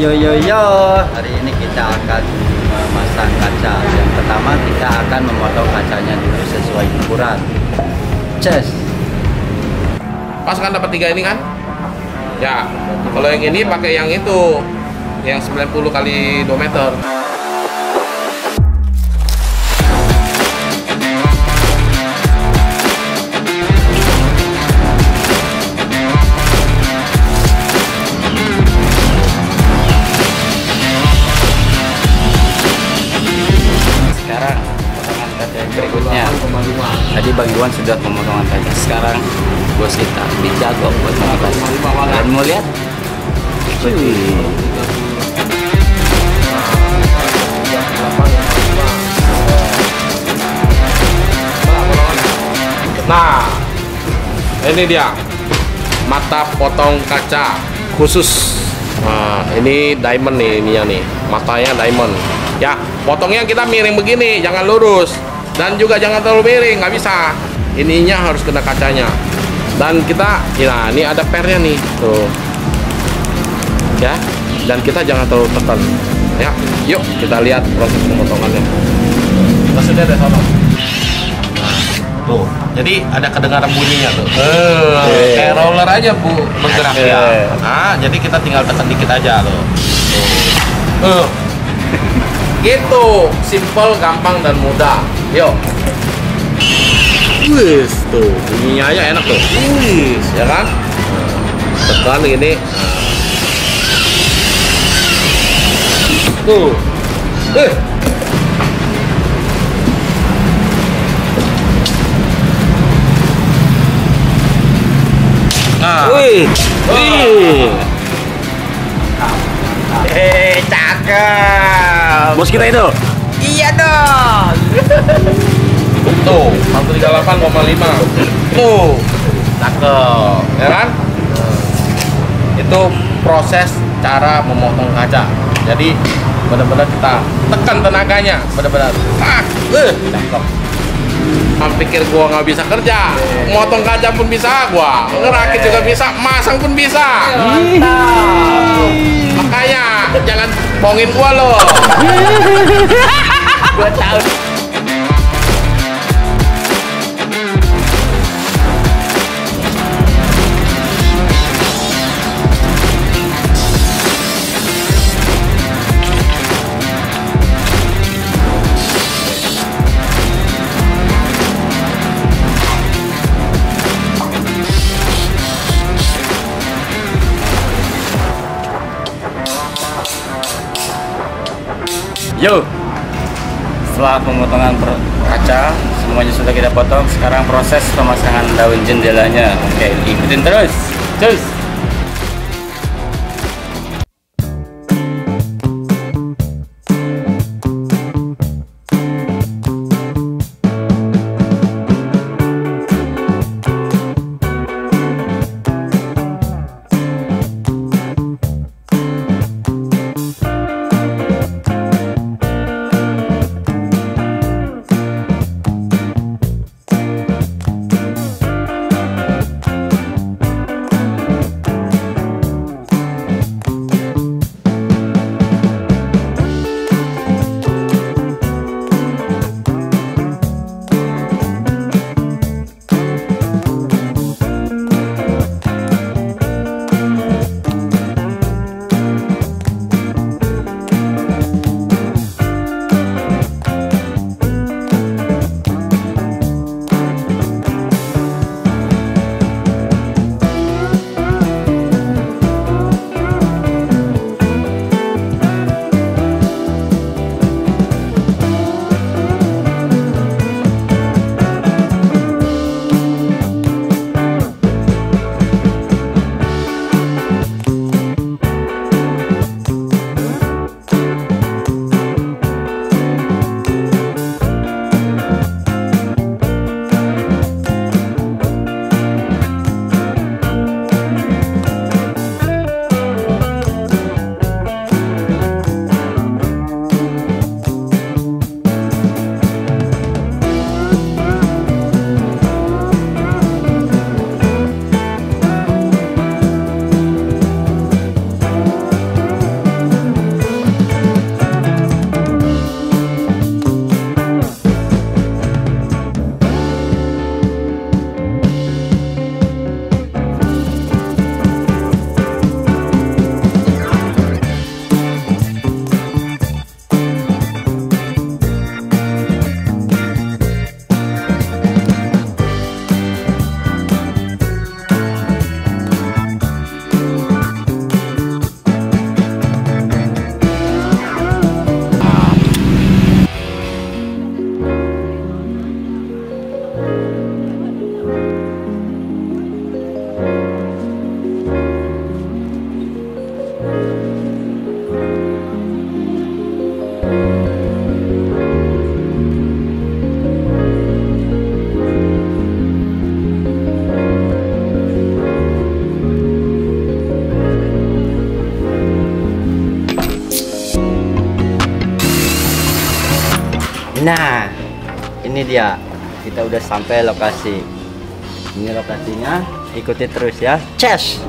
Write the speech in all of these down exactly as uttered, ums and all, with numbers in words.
Yo yo yo. Hari ini kita akan memasang kaca. Yang pertama kita akan memotong kacanya dulu sesuai ukuran. Ces. Pas kan dapat tiga ini kan? Ya. Kalau yang ini pakai yang itu, yang sembilan puluh kali dua meter. Tadi Bang Iwan sudah pemotongan kaca. Sekarang bos kita dijago buat memotong. Dan mau lihat? Cuy. Nah, ini dia mata potong kaca khusus. Nah, ini diamond nih, ininya nih, matanya diamond. Ya, potongnya kita miring begini, jangan lurus dan juga jangan terlalu miring, nggak bisa. Ininya harus kena kacanya. Dan kita, ya, ini ada pernya nih, tuh. Ya, dan kita jangan terlalu tekan. Ya, yuk kita lihat proses pemotongannya. Maksudnya ada sama. Tuh. Jadi ada kedengaran bunyinya tuh. Uh, yeah. Kayak roller aja bu bergerak ya. Yeah. Nah, jadi kita tinggal tekan dikit aja loh. Uh. Gitu, simple, gampang dan mudah. Yuk. Wis tuh, bunyinya aja enak tuh. Wis, ya kan? Tekan gini. Tuh. Eh. Uh. Wih, wih, eh cakep, bos kita itu. Iya dong. Tuh, seratus tiga puluh delapan koma lima. Tuh, cakep, ya kan? Itu proses cara memotong kaca. Jadi benar-benar kita tekan tenaganya, benar-benar. Ah, eh, cakep. Kamu pikir gua nggak bisa kerja? Motong kaca pun bisa gua, ngerakit juga bisa, masang pun bisa. Makanya jangan bohongin gua loh. Gua tahu. Yo, setelah pemotongan kaca, semuanya sudah kita potong. Sekarang proses pemasangan daun jendelanya. Oke, ikutin terus. Terus. Nah, ini dia. Kita udah sampai lokasi. Ini lokasinya. Ikuti terus ya. Cheers.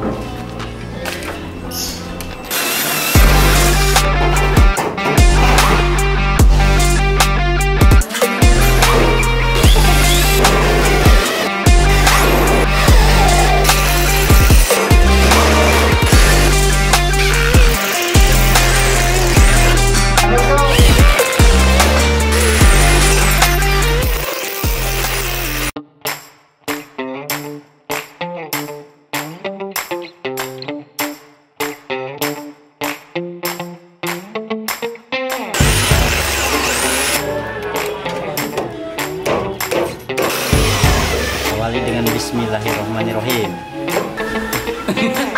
Awali dengan bismillahirrahmanirrahim.